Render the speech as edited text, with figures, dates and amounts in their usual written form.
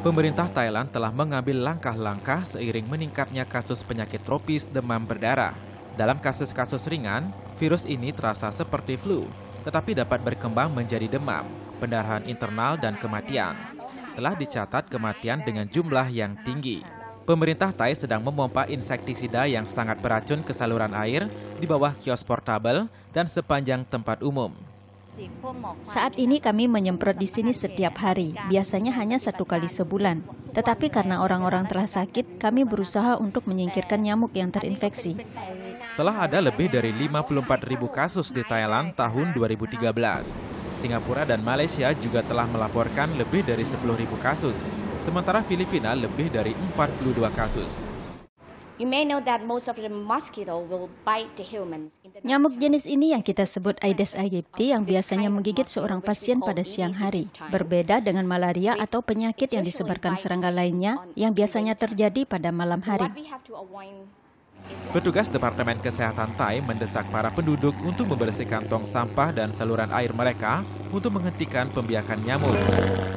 Pemerintah Thailand telah mengambil langkah-langkah seiring meningkatnya kasus penyakit tropis demam berdarah. Dalam kasus-kasus ringan, virus ini terasa seperti flu, tetapi dapat berkembang menjadi demam, pendarahan internal, dan kematian. Telah dicatat kematian dengan jumlah yang tinggi. Pemerintah Thai sedang memompa insektisida yang sangat beracun ke saluran air di bawah kios portabel dan sepanjang tempat umum. Saat ini kami menyemprot di sini setiap hari, biasanya hanya 1 kali sebulan. Tetapi karena orang-orang telah sakit, kami berusaha untuk menyingkirkan nyamuk yang terinfeksi. Telah ada lebih dari 54.000 kasus di Thailand tahun 2013. Singapura dan Malaysia juga telah melaporkan lebih dari 10.000 kasus, sementara Filipina lebih dari 42 kasus. Nyamuk jenis ini yang kita sebut Aedes aegypti yang biasanya menggigit seorang pasien pada siang hari, berbeda dengan malaria atau penyakit yang disebarkan serangga lainnya yang biasanya terjadi pada malam hari. Petugas Departemen Kesehatan Thai mendesak para penduduk untuk membersihkan tong sampah dan saluran air mereka untuk menghentikan pembiakan nyamuk.